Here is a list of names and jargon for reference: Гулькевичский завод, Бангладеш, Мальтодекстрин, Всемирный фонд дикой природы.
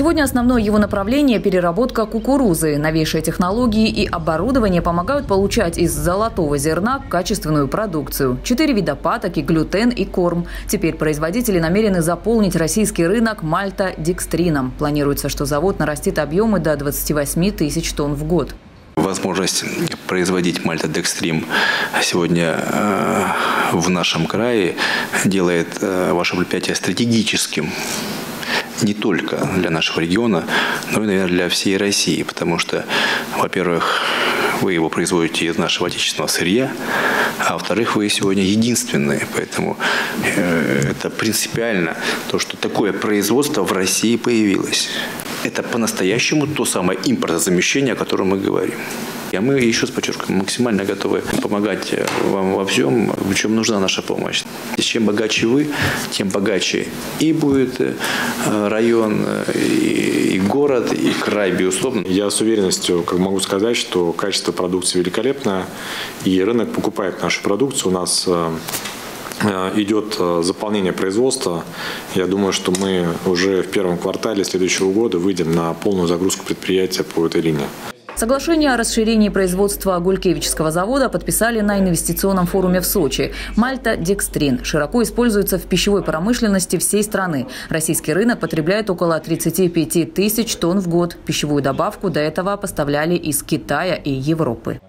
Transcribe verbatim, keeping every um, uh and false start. Сегодня основное его направление – переработка кукурузы. Новейшие технологии и оборудование помогают получать из золотого зерна качественную продукцию. Четыре вида паток, и глютен, и корм. Теперь производители намерены заполнить российский рынок мальтодекстрином. Планируется, что завод нарастит объемы до двадцати восьми тысяч тонн в год. Возможность производить мальтодекстрин сегодня в нашем крае делает ваше предприятие стратегическим не только для нашего региона, но и, наверное, для всей России. Потому что, во-первых, вы его производите из нашего отечественного сырья, а во-вторых, вы сегодня единственные. Поэтому это принципиально то, что такое производство в России появилось. Это по-настоящему то самое импортозамещение, о котором мы говорим. А мы, еще раз подчеркиваю, максимально готовы помогать вам во всем, в чем нужна наша помощь. И чем богаче вы, тем богаче и будет район, и город, и край, безусловно. Я с уверенностью могу сказать, что качество продукции великолепно, и рынок покупает нашу продукцию. У нас идет заполнение производства. Я думаю, что мы уже в первом квартале следующего года выйдем на полную загрузку предприятия по этой линии. Соглашение о расширении производства Гулькевичского завода подписали на инвестиционном форуме в Сочи. Мальтодекстрин широко используется в пищевой промышленности всей страны. Российский рынок потребляет около тридцати пяти тысяч тонн в год. Пищевую добавку до этого поставляли из Китая и Европы.